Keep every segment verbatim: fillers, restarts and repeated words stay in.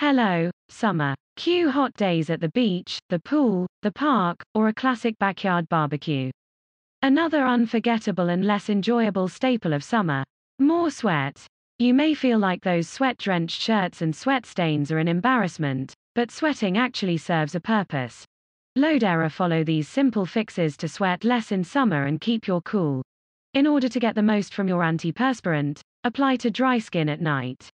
Hello, summer. Cue hot days at the beach, the pool, the park, or a classic backyard barbecue. Another unforgettable and less enjoyable staple of summer. More sweat. You may feel like those sweat-drenched shirts and sweat stains are an embarrassment, but sweating actually serves a purpose. Lodera follow these simple fixes to sweat less in summer and keep your cool. In order to get the most from your antiperspirant, apply to dry skin at night.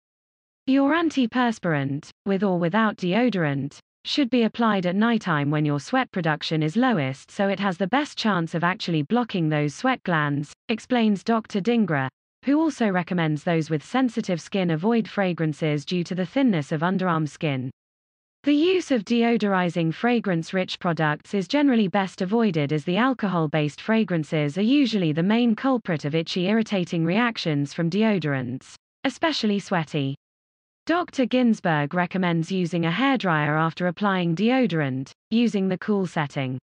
Your antiperspirant, with or without deodorant, should be applied at nighttime when your sweat production is lowest so it has the best chance of actually blocking those sweat glands, explains Doctor Dhingra, who also recommends those with sensitive skin avoid fragrances due to the thinness of underarm skin. The use of deodorizing fragrance-rich products is generally best avoided as the alcohol-based fragrances are usually the main culprit of itchy irritating reactions from deodorants, especially sweaty. Doctor Ginsberg recommends using a hairdryer after applying deodorant, using the cool setting.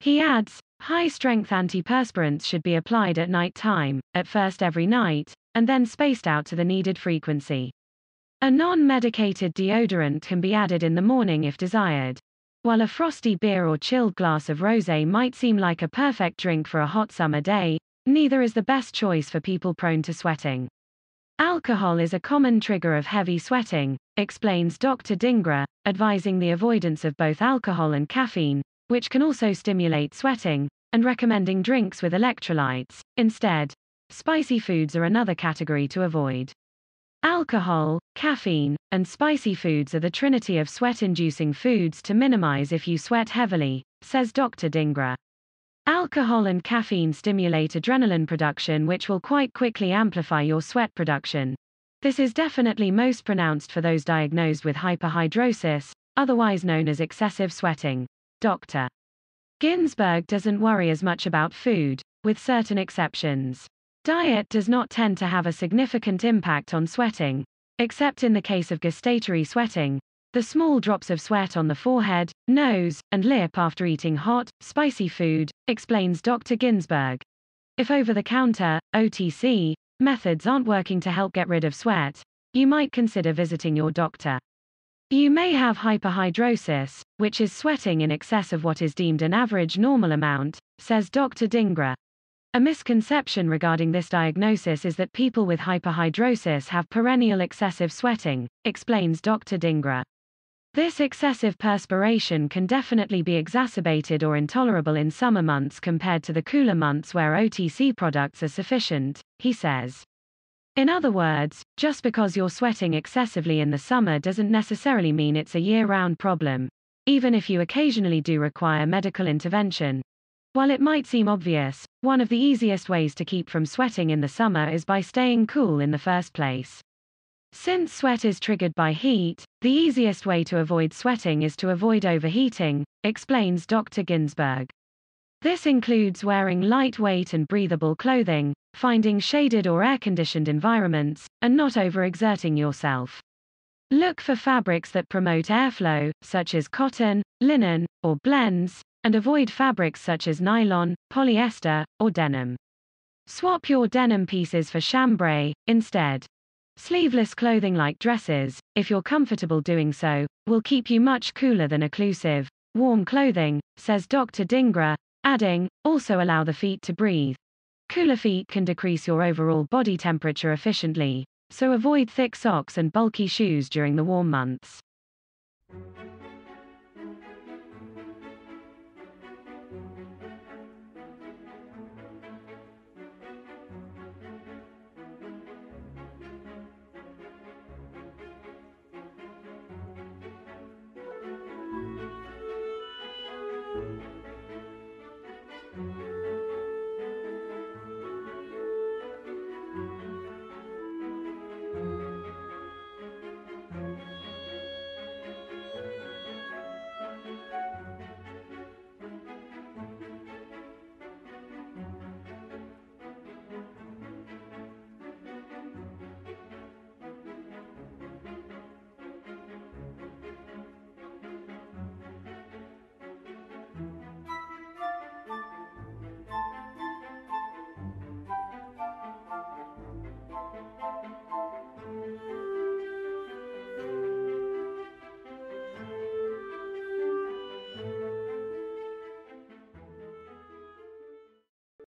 He adds, high-strength antiperspirants should be applied at night time, at first every night, and then spaced out to the needed frequency. A non-medicated deodorant can be added in the morning if desired. While a frosty beer or chilled glass of rosé might seem like a perfect drink for a hot summer day, neither is the best choice for people prone to sweating. Alcohol is a common trigger of heavy sweating, explains Doctor Dhingra, advising the avoidance of both alcohol and caffeine, which can also stimulate sweating, and recommending drinks with electrolytes. Instead, spicy foods are another category to avoid. Alcohol, caffeine, and spicy foods are the trinity of sweat-inducing foods to minimize if you sweat heavily, says Doctor Dhingra. Alcohol and caffeine stimulate adrenaline production which will quite quickly amplify your sweat production. This is definitely most pronounced for those diagnosed with hyperhidrosis, otherwise known as excessive sweating. Doctor Ginsberg doesn't worry as much about food, with certain exceptions. Diet does not tend to have a significant impact on sweating, except in the case of gustatory sweating, the small drops of sweat on the forehead, nose, and lip after eating hot, spicy food, explains Doctor Ginsberg. If over-the-counter, O T C, methods aren't working to help get rid of sweat, you might consider visiting your doctor. You may have hyperhidrosis, which is sweating in excess of what is deemed an average normal amount, says Doctor Dhingra. A misconception regarding this diagnosis is that people with hyperhidrosis have perennial excessive sweating, explains Doctor Dhingra. This excessive perspiration can definitely be exacerbated or intolerable in summer months compared to the cooler months where O T C products are sufficient, he says. In other words, just because you're sweating excessively in the summer doesn't necessarily mean it's a year-round problem, even if you occasionally do require medical intervention. While it might seem obvious, one of the easiest ways to keep from sweating in the summer is by staying cool in the first place. Since sweat is triggered by heat, the easiest way to avoid sweating is to avoid overheating, explains Doctor Ginsberg. This includes wearing lightweight and breathable clothing, finding shaded or air-conditioned environments, and not overexerting yourself. Look for fabrics that promote airflow, such as cotton, linen, or blends, and avoid fabrics such as nylon, polyester, or denim. Swap your denim pieces for chambray, instead. Sleeveless clothing like dresses, if you're comfortable doing so, will keep you much cooler than occlusive, warm clothing, says Doctor Dhingra, adding, also allow the feet to breathe. Cooler feet can decrease your overall body temperature efficiently, so avoid thick socks and bulky shoes during the warm months.